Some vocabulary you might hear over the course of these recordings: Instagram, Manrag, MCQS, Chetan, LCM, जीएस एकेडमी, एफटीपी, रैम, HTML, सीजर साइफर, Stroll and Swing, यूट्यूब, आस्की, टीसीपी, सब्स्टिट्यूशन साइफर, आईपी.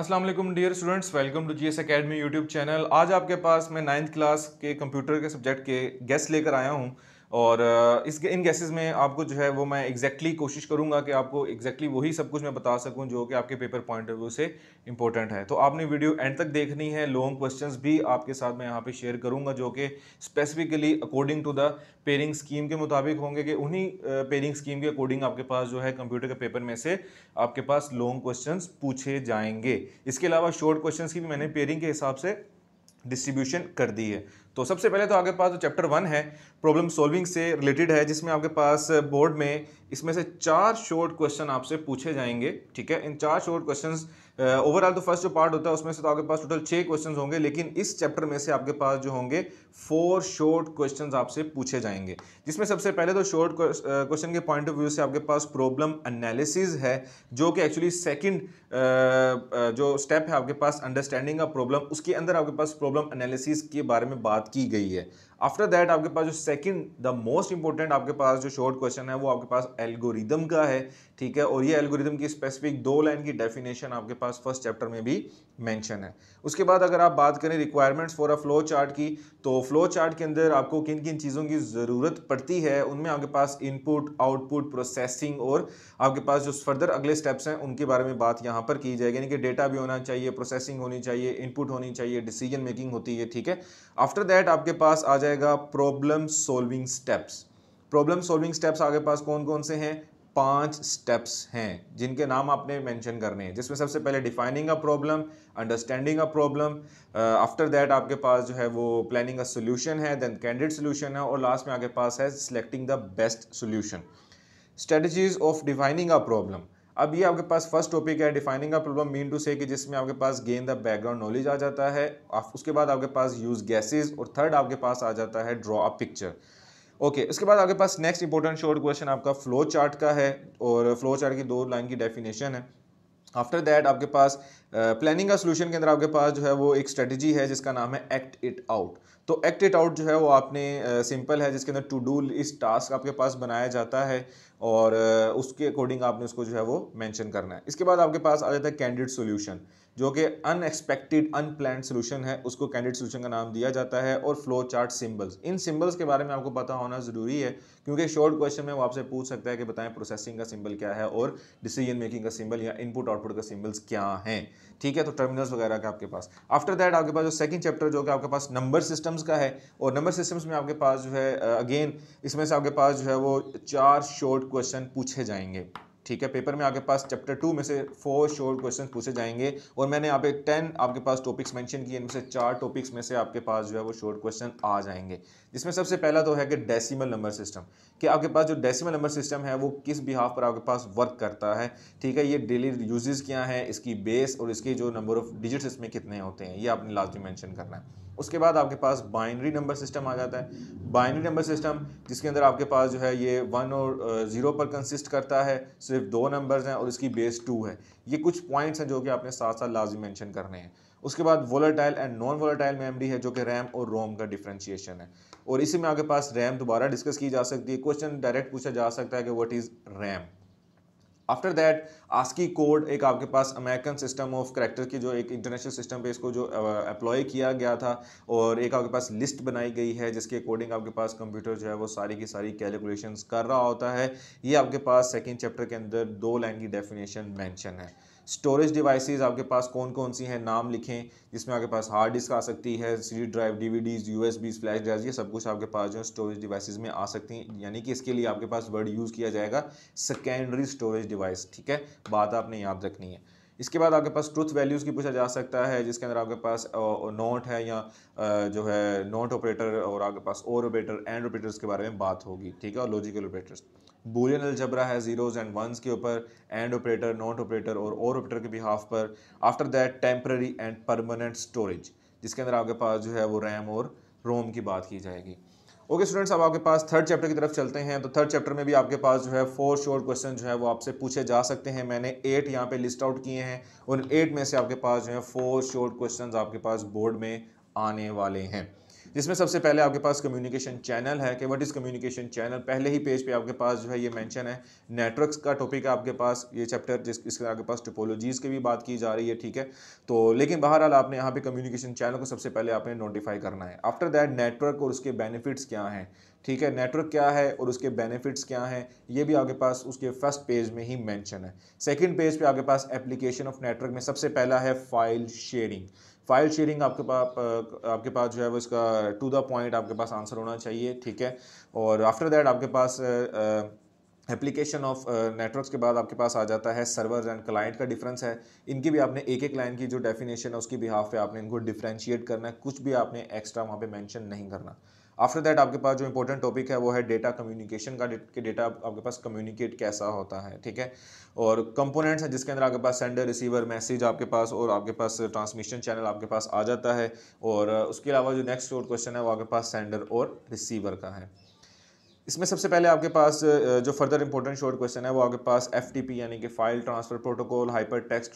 अस्सलाम वालेकुम dear students, welcome to जीएस एकेडमी यूट्यूब channel. आज आपके पास मैं 9th क्लास के कंप्यूटर के सब्जेक्ट के गेस लेकर आया हूं और इन गेसेस में आपको जो है वो मैं एग्जैक्टली कोशिश करूंगा कि आपको एग्जैक्टली वही सब कुछ मैं बता सकूं जो कि आपके पेपर पॉइंट ऑफ व्यू से इंपॉर्टेंट है। तो आपने वीडियो एंड तक देखनी है। लॉन्ग क्वेश्चंस भी आपके साथ मैं यहाँ पे शेयर करूंगा जो कि specifically according to the pairing scheme के मुताबिक होंगे कि उन्हीं पेयरिंग स्कीम के अकॉर्डिंग आपके पास जो है कंप्यूटर के पेपर में से आपके पास लॉन्ग क्वेश्चन पूछे जाएंगे। इसके अलावा शॉर्ट क्वेश्चन की भी मैंने पेयरिंग के हिसाब से डिस्ट्रीब्यूशन कर दी है। तो सबसे पहले तो आपके पास जो चैप्टर 1 है प्रॉब्लम सॉल्विंग से रिलेटेड है, जिसमें आपके पास बोर्ड में इसमें से 4 शॉर्ट क्वेश्चन आपसे पूछे जाएंगे। ठीक है, इन 4 शॉर्ट क्वेश्चंस ओवरऑल तो फर्स्ट जो पार्ट होता है उसमें से तो आपके पास टोटल 6 क्वेश्चंस होंगे, लेकिन इस चैप्टर में से आपके पास जो होंगे 4 शॉर्ट क्वेश्चंस आपसे पूछे जाएंगे। जिसमें सबसे पहले तो शॉर्ट क्वेश्चन के पॉइंट ऑफ व्यू से आपके पास प्रॉब्लम एनालिसिस है जो कि एक्चुअली सेकेंड जो स्टेप है आपके पास अंडरस्टैंडिंग ऑफ प्रॉब्लम, उसके अंदर आपके पास प्रॉब्लम एनालिसिस के बारे में बात की गई है। आफ्टर दैट आपके पास जो सेकंड द मोस्ट इंपॉर्टेंट आपके पास जो शॉर्ट क्वेश्चन है वो आपके पास एल्गोरिदम का है। ठीक है, और ये एल्गोरिदम की स्पेसिफिक 2 लाइन की डेफिनेशन आपके पास फर्स्ट चैप्टर में भी मेंशन है। उसके बाद अगर आप बात करें requirements for a flow chart की, तो फ्लो चार्ट के अंदर आपको किन किन चीज़ों की ज़रूरत पड़ती है, उनमें आपके पास इनपुट, आउटपुट, प्रोसेसिंग और आपके पास जो फर्दर अगले स्टेप्स हैं उनके बारे में बात यहाँ पर की जाएगी। यानी कि डेटा भी होना चाहिए, प्रोसेसिंग होनी चाहिए, इनपुट होनी चाहिए, डिसीजन मेकिंग होती है। ठीक है, आफ्टर दैट आपके पास आ जाएगा problem solving steps. Problem solving steps आपके पास कौन कौन से हैं? 5 स्टेप्स हैं जिनके नाम आपने मेंशन करने हैं, जिसमें सबसे पहले defining a problem, understanding a problem, after that आपके पास जो है वो प्लानिंग अ सॉल्यूशन है, देन कैंडिडेट सॉल्यूशन है और लास्ट में आपके पास है selecting the best solution. Strategies of defining a problem, अब ये आपके पास फर्स्ट टॉपिक है defining a problem, mean to say कि जिसमें आपके पास गेन द बैकग्राउंड नॉलेज आ जाता है। उसके बाद आपके पास यूज गैसेस और थर्ड आपके पास आ जाता है ड्रॉ अ पिक्चर। ओके, उसके बाद आपके पास नेक्स्ट इंपॉर्टेंट शॉर्ट क्वेश्चन आपका फ्लो चार्ट का है और फ्लो चार्ट की 2 लाइन की डेफिनेशन है। आफ्टर दैट आपके पास प्लानिंग का सोल्यूशन के अंदर आपके पास जो है वो एक स्ट्रेटजी है जिसका नाम है एक्ट इट आउट। तो एक्ट इट आउट जो है वो आपने सिंपल है, जिसके अंदर टू डू लिस्ट टास्क आपके पास बनाया जाता है और उसके अकॉर्डिंग आपने उसको जो है वो मेंशन करना है। इसके बाद आपके पास आ जाता है कैंडिडेट सॉल्यूशन, जो कि अनएक्सपेक्टेड अनप्लान्ड सॉल्यूशन है, उसको कैंडिडेट सॉल्यूशन का नाम दिया जाता है, और फ्लो चार्ट सिंबल्स। इन सिंबल्स के बारे में आपको पता होना ज़रूरी है क्योंकि शॉर्ट क्वेश्चन में वो आपसे पूछ सकता है कि बताएं प्रोसेसिंग का सिंबल क्या है और डिसीजन मेकिंग का सिंबल या इनपुट आउटपुट का सिंबल्स क्या हैं। ठीक है, तो टर्मिनल्स वगैरह का आपके पास। आफ्टर दैट आपके पास जो सेकंड चैप्टर जो कि आपके पास नंबर सिस्टम्स का है, और नंबर सिस्टम्स में आपके पास जो है अगेन इसमें से आपके पास जो है वो 4 शॉर्ट क्वेश्चन पूछे जाएंगे। ठीक है, पेपर में आपके पास चैप्टर 2 में से 4 शॉर्ट क्वेश्चन पूछे जाएंगे और मैंने यहाँ पे 10 आपके पास टॉपिक्स मेंशन किए, इनमें से 4 टॉपिक्स में से आपके पास जो है वो शॉर्ट क्वेश्चन आ जाएंगे। जिसमें सबसे पहला तो है कि डेसिमल नंबर सिस्टम, कि आपके पास जो डेसिमल नंबर सिस्टम है वो किस बिहाफ पर आपके पास वर्क करता है। ठीक है, ये डेली यूजेस क्या हैं, इसकी बेस और इसके जो नंबर ऑफ डिजिट्स इसमें कितने होते हैं, ये आपने लाजमी मेंशन करना है। उसके बाद आपके पास बाइनरी नंबर सिस्टम आ जाता है। बाइनरी नंबर सिस्टम जिसके अंदर आपके पास जो है ये 1 और 0 पर कंसिस्ट करता है, सिर्फ 2 नंबर्स हैं और इसकी बेस 2 है। ये कुछ पॉइंट्स हैं जो कि आपने साथ साथ लाजमी मेंशन करने हैं। उसके बाद volatile and non volatile memory है, जो कि रैम और रोम का डिफरेंशिएशन है, और इसी में आपके पास रैम दोबारा डिस्कस की जा सकती है। क्वेश्चन डायरेक्ट पूछा जा सकता है कि what is रैम। After that आस्की code, एक आपके पास अमेरिकन सिस्टम ऑफ करैक्टर की जो एक इंटरनेशनल सिस्टम पे इसको जो अप्लाई किया गया था, और एक आपके पास लिस्ट बनाई गई है जिसके अकॉर्डिंग आपके पास कंप्यूटर जो है वो सारी की सारी कैलकुलेशंस कर रहा होता है। ये आपके पास सेकंड चैप्टर के अंदर 2 लाइन की डेफिनेशन मेंशन है। स्टोरेज डिवाइसेस आपके पास कौन कौन सी हैं, नाम लिखें, जिसमें आपके पास हार्ड डिस्क आ सकती है, CD drive, DVDs, USBs, flash drive, ये सब कुछ आपके पास जो स्टोरेज डिवाइसेस में आ सकती हैं। यानी कि इसके लिए आपके पास वर्ड यूज़ किया जाएगा सेकेंडरी स्टोरेज डिवाइस। ठीक है, बात आपने याद रखनी है। इसके बाद आपके पास ट्रुथ वैल्यूज़ की पूछा जा सकता है, जिसके अंदर आपके पास नॉट है या जो है नॉट ऑपरेटर और आपके पास और ऑपरेटर, एंड ऑपरेटर्स के बारे में बात होगी। ठीक है, और लॉजिकल ऑपरेटर्स। बूलियन अलजबरा है जीरोज़ एंड वंस के ऊपर, एंड ऑपरेटर, नॉट ऑपरेटर और ऑपरेटर के बिहाफ पर। After that temporary and permanent storage, जिसके अंदर आपके पास जो है वो रैम और रोम की बात की जाएगी। ओके स्टूडेंट्स, अब आपके पास थर्ड चैप्टर की तरफ चलते हैं। तो थर्ड चैप्टर में भी आपके पास जो है 4 शॉर्ट क्वेश्चन जो है वो आपसे पूछे जा सकते हैं। मैंने 8 यहाँ पे लिस्ट आउट किए हैं और 8 में से आपके पास जो है 4 शॉर्ट क्वेश्चन आपके पास बोर्ड में आने वाले हैं। जिसमें सबसे पहले आपके पास कम्युनिकेशन चैनल है कि व्हाट इज़ कम्युनिकेशन चैनल। पहले ही पेज पे आपके पास जो है ये मेंशन है, नेटवर्क्स का टॉपिक है आपके पास ये चैप्टर, इसके आपके पास टोपोलॉजीज़ की भी बात की जा रही है, ठीक है। तो लेकिन बहरहाल आपने यहाँ पे कम्युनिकेशन चैनल को सबसे पहले आपने नोटिफाई करना है। आफ्टर दैट नेटवर्क और उसके बेनिफिट्स क्या हैं, ठीक है, नेटवर्क क्या है और उसके बेनिफिट्स क्या हैं, ये भी आपके पास उसके फर्स्ट पेज में ही मेंशन है। सेकंड पेज पे आपके पास एप्लीकेशन ऑफ नेटवर्क में सबसे पहला है फाइल शेयरिंग। फाइल शेयरिंग आपके पास जो है वो इसका टू द पॉइंट आपके पास आंसर होना चाहिए, ठीक है। और आफ्टर दैट आपके पास एप्लीकेशन ऑफ नेटवर्क्स के बाद आपके पास आ जाता है सर्वर एंड क्लाइंट का डिफरेंस है। इनकी भी आपने एक एक लाइन की जो डेफिनेशन है उसकी बिहाफ पे आपने इनको डिफ्रेंशिएट करना है, कुछ भी आपने एक्स्ट्रा वहाँ पे मेंशन नहीं करना। आफ्टर दैट आपके पास जो इंपॉर्टेंट टॉपिक है वो है डेटा कम्युनिकेशन का, कि डेटा आपके पास कम्युनिकेट कैसा होता है, ठीक है। और कंपोनेंट्स हैं जिसके अंदर आपके पास सेंडर, रिसीवर, मैसेज आपके पास, और आपके पास ट्रांसमिशन चैनल आपके पास आ जाता है। और उसके अलावा जो नेक्स्ट और क्वेश्चन है वो आपके पास सेंडर और रिसीवर का है। इसमें सबसे पहले आपके पास जो फर्दर इंपॉर्टेंट शॉर्ट क्वेश्चन है वो आपके पास एफटीपी यानी कि file transfer protocol, hyper text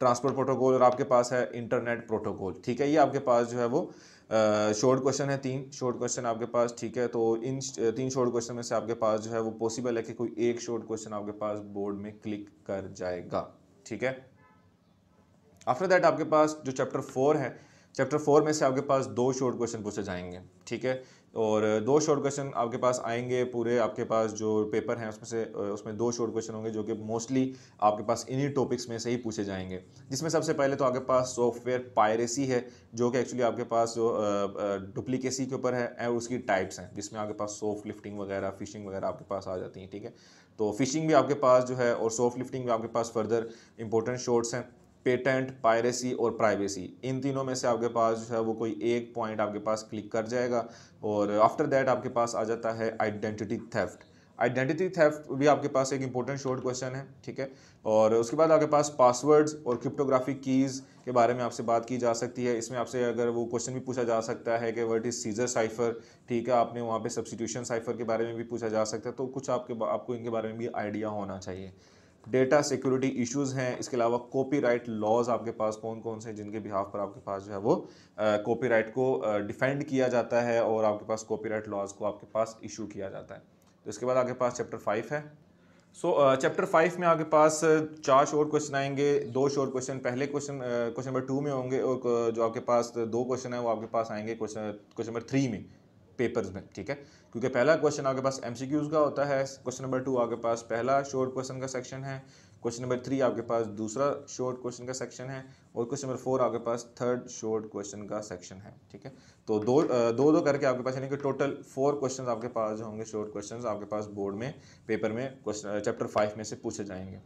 transfer protocol, और आपके पास है इंटरनेट प्रोटोकॉल, ठीक है। ये आपके पास जो है वो शॉर्ट क्वेश्चन है, तीन शॉर्ट क्वेश्चन आपके पास, ठीक है। तो इन तीन शॉर्ट क्वेश्चन में से आपके पास जो है वो पॉसिबल है कि कोई एक शॉर्ट क्वेश्चन आपके पास बोर्ड में क्लिक कर जाएगा, ठीक है। आफ्टर दैट आपके पास जो चैप्टर 4 है, चैप्टर 4 में से आपके पास 2 शॉर्ट क्वेश्चन पूछे जाएंगे, ठीक है। और 2 शॉर्ट क्वेश्चन आपके पास आएंगे, पूरे आपके पास जो पेपर हैं उसमें 2 शॉर्ट क्वेश्चन होंगे जो कि मोस्टली आपके पास इन्हीं टॉपिक्स में से ही पूछे जाएंगे। जिसमें सबसे पहले तो आपके पास सॉफ्टवेयर पायरेसी है जो कि एक्चुअली आपके पास जो डुप्लीकेसी के ऊपर है और उसकी टाइप्स हैं, जिसमें आपके पास सॉफ्ट लिफ्टिंग वगैरह, फिशिंग वगैरह आपके पास आ जाती हैं, ठीक है। तो फिशिंग भी आपके पास जो है और सॉफ्ट लिफ्टिंग भी आपके पास फर्दर इंपॉर्टेंट शॉर्ट्स हैं। पेटेंट, पायरेसी और प्राइवेसी, इन तीनों में से आपके पास जो है वो कोई एक पॉइंट आपके पास क्लिक कर जाएगा। और आफ्टर दैट आपके पास आ जाता है आइडेंटिटी थेफ्ट। आइडेंटिटी थेफ्ट भी आपके पास एक इंपॉर्टेंट शॉर्ट क्वेश्चन है, ठीक है। और उसके बाद आपके पास पासवर्ड्स और क्रिप्टोग्राफिक कीज़ के बारे में आपसे बात की जा सकती है। इसमें आपसे अगर वो क्वेश्चन भी पूछा जा सकता है कि व्हाट इज़ सीजर साइफर, ठीक है। आपने वहाँ पे सब्स्टिट्यूशन साइफर के बारे में भी पूछा जा सकता है, तो कुछ आपको इनके बारे में भी आइडिया होना चाहिए। डेटा सिक्योरिटी इश्यूज़ हैं, इसके अलावा कॉपीराइट लॉज आपके पास कौन कौन से हैं जिनके बिहाफ पर आपके पास जो है वो कॉपीराइट को डिफेंड किया जाता है और आपके पास कॉपीराइट लॉज को आपके पास इशू किया जाता है। तो इसके बाद आपके पास चैप्टर 5 है। सो चैप्टर 5 में आपके पास 4 शॉर्ट क्वेश्चन आएंगे, 2 शॉर्ट क्वेश्चन पहले क्वेश्चन नंबर 2 में होंगे और जो आपके पास 2 क्वेश्चन है वो आपके पास आएंगे क्वेश्चन नंबर 3 में पेपर्स में, ठीक है। क्योंकि पहला क्वेश्चन आपके पास एमसीक्यूज़ का होता है, क्वेश्चन नंबर 2 आपके पास पहला शॉर्ट क्वेश्चन का सेक्शन है, क्वेश्चन नंबर 3 आपके पास दूसरा शॉर्ट क्वेश्चन का सेक्शन है और क्वेश्चन नंबर 4 आपके पास थर्ड शॉर्ट क्वेश्चन का सेक्शन है, ठीक है। तो दो करके आपके पास यानी कि टोटल 4 क्वेश्चन आपके पास जो होंगे शॉर्ट क्वेश्चन आपके पास बोर्ड में पेपर में चैप्टर 5 में से पूछे जाएंगे।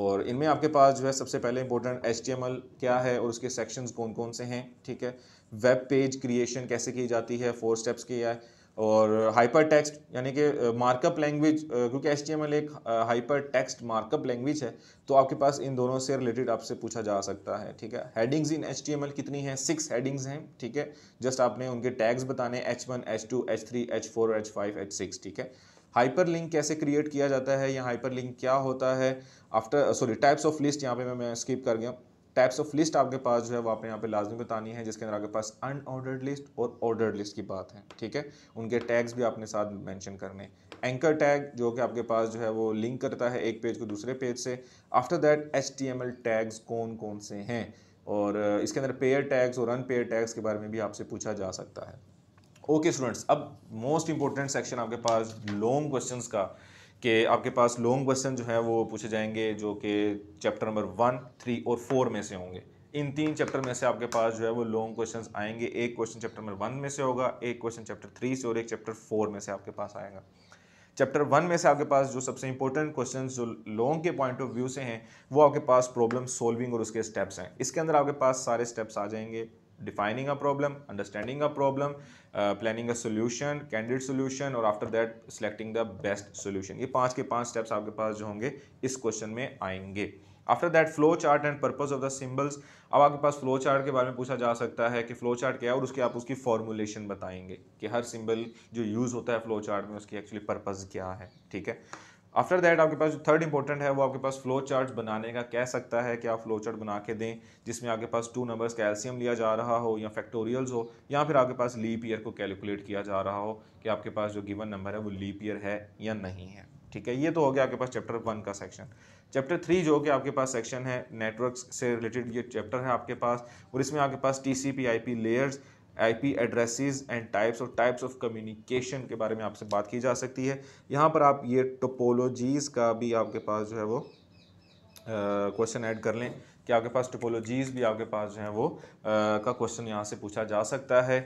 और इनमें आपके पास जो है सबसे पहले इंपॉर्टेंट HTML क्या है और उसके सेक्शंस कौन कौन से हैं, ठीक है। वेब पेज क्रिएशन कैसे की जाती है, 4 स्टेप्स किया है। और हाइपर टेक्स्ट यानी कि मार्कअप लैंग्वेज, क्योंकि HTML एक हाइपर टेक्स्ट मार्कअप लैंग्वेज है, तो आपके पास इन दोनों से रिलेटेड आपसे पूछा जा सकता है, ठीक है। हेडिंग्स इन HTML कितनी हैं, 6 हेडिंग्स हैं, ठीक है। जस्ट आपने उनके टैग्स बताने H1, H2, H3, H4, H5, H6, ठीक है। हाइपर लिंक कैसे क्रिएट किया जाता है या हाइपर लिंक क्या होता है। आफ्टर टाइप्स ऑफ लिस्ट यहाँ पे मैं स्किप कर गया। टाइप्स ऑफ लिस्ट आपके पास जो है वो आपने यहाँ पे लाजमी बतानी है, जिसके अंदर आपके पास अनऑर्डर्ड लिस्ट और ऑर्डर्ड लिस्ट की बात है, ठीक है। उनके टैग्स भी आपने साथ मेंशन करने। एंकर टैग जो कि आपके पास जो है वो लिंक करता है एक पेज को दूसरे पेज से। आफ्टर दैट HTML टैग्स कौन कौन से हैं और इसके अंदर पेयर टैग्स और अनपेयर टैग्स के बारे में भी आपसे पूछा जा सकता है। ओके स्टूडेंट्स, अब मोस्ट इंपॉर्टेंट सेक्शन आपके पास लॉन्ग क्वेश्चंस का, कि आपके पास लॉन्ग क्वेश्चन जो है वो पूछे जाएंगे जो कि चैप्टर नंबर 1, 3 और 4 में से होंगे। इन 3 चैप्टर में से आपके पास जो है वो लॉन्ग क्वेश्चंस आएंगे। एक क्वेश्चन चैप्टर नंबर 1 में से होगा, एक क्वेश्चन चैप्टर 3 से और एक चैप्टर 4 में से आपके पास आएगा। चैप्टर 1 में से आपके पास जो सबसे इंपॉर्टेंट क्वेश्चंस जो लॉन्ग के पॉइंट ऑफ व्यू से हैं वो आपके पास प्रॉब्लम सॉल्विंग और उसके स्टेप्स हैं। इसके अंदर आपके पास सारे स्टेप्स आ जाएंगे, defining a problem, understanding a problem, planning a solution, candidate solution, और after that selecting the best solution. ये 5 के 5 स्टेप्स आपके पास जो होंगे इस क्वेश्चन में आएंगे। After that flow chart and purpose of the symbols. अब आपके पास फ्लो चार्ट के बारे में पूछा जा सकता है कि फ्लो चार्ट क्या है और उसके आप उसकी फॉर्मुलेशन बताएंगे कि हर सिंबल जो यूज़ होता है फ्लो चार्ट में उसकी एक्चुअली पर्पस क्या है, ठीक है। आफ्टर दैट आपके पास जो थर्ड इंपॉर्टेंट है वो आपके पास फ्लो चार्ट बनाने का कह सकता है कि आप फ्लो चार्ट बना के दें जिसमें आपके पास टू नंबर्स का एलसीएम लिया जा रहा हो या फैक्टोरियल्स हो या फिर आपके पास लीप ईयर को कैलकुलेट किया जा रहा हो कि आपके पास जो गिवन नंबर है वो लीप ईयर है या नहीं है। ठीक है, ये तो हो गया आपके पास चैप्टर 1 का सेक्शन। चैप्टर 3 जो कि आपके पास सेक्शन है नेटवर्क्स से रिलेटेड, ये चैप्टर है आपके पास और इसमें आपके पास टीसीपी आईपी layers, आईपी addresses and types of communication के बारे में आपसे बात की जा सकती है। यहाँ पर आप ये टोपोलॉजीज़ का भी आपके पास जो है वो क्वेश्चन ऐड कर लें कि आपके पास टोपोलॉजीज़ भी आपके पास जो है वो का क्वेश्चन यहाँ से पूछा जा सकता है।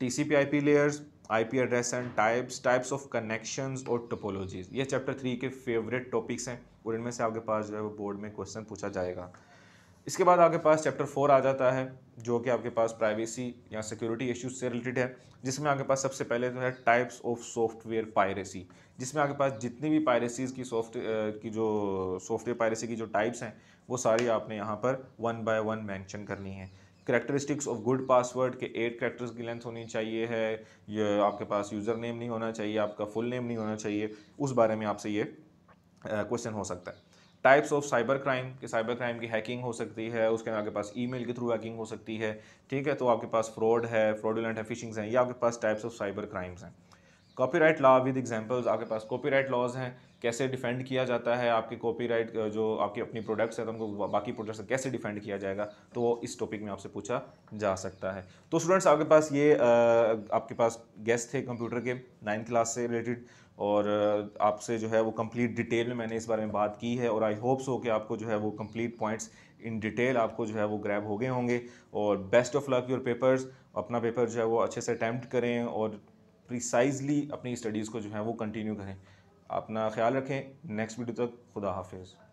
टीसीपी आईपी layers, आईपी address and types of connections और टोपोलॉजीज़, ये चैप्टर 3 के फेवरेट टॉपिक्स हैं और इनमें से आपके पास जो है वो बोर्ड में क्वेश्चन पूछा जाएगा। इसके बाद आपके पास चैप्टर 4 आ जाता है जो कि आपके पास प्राइवेसी या सिक्योरिटी इश्यूज से रिलेटेड है, जिसमें आपके पास सबसे पहले तो है टाइप्स ऑफ सॉफ्टवेयर पायरेसी, जिसमें आपके पास जितनी भी पायरेसीज़ की सॉफ्टवेयर पायरेसी की जो टाइप्स हैं वो सारी आपने यहाँ पर 1 बाय 1 मैंशन करनी है। करैक्टरिस्टिक्स ऑफ गुड पासवर्ड के 8 करैक्टर्स की लेंथ होनी चाहिए है, ये आपके पास यूज़र नेम नहीं होना चाहिए, आपका फुल नेम नहीं होना चाहिए, उस बारे में आपसे ये क्वेश्चन हो सकता है। टाइप्स ऑफ साइबर क्राइम के साइबर क्राइम की हैकिंग हो सकती है, उसके आपके पास ईमेल के थ्रू हैकिंग हो सकती है। ठीक है, तो आपके पास फ्रॉड है, फ्रॉडुलेंट है, फिशिंग्स हैं, ये आपके पास टाइप्स ऑफ साइबर क्राइम्स हैं। कॉपीराइट लॉ विद एग्जांपल्स, आपके पास कॉपीराइट लॉज हैं, कैसे डिफेंड किया जाता है आपके कॉपीराइट जो आपकी अपनी प्रोडक्ट्स है तो उनको बाकी प्रोडक्ट्स से कैसे डिफेंड किया जाएगा, तो वो इस टॉपिक में आपसे पूछा जा सकता है। तो स्टूडेंट्स आपके पास ये आपके पास गेस्ट थे कंप्यूटर के 9th क्लास से रिलेटेड और आपसे जो है वो कंप्लीट डिटेल में मैंने इस बारे में बात की है और आई होप सो कि आपको जो है वो कंप्लीट पॉइंट्स इन डिटेल आपको जो है वो ग्रैब हो गए होंगे। और best of luck your papers, अपना पेपर जो है वो अच्छे से अटैम्प्ट करें और प्रिसाइजली अपनी स्टडीज़ को जो है वो कंटिन्यू करें। अपना ख्याल रखें, नेक्स्ट वीडियो तक खुदा हाफिज़।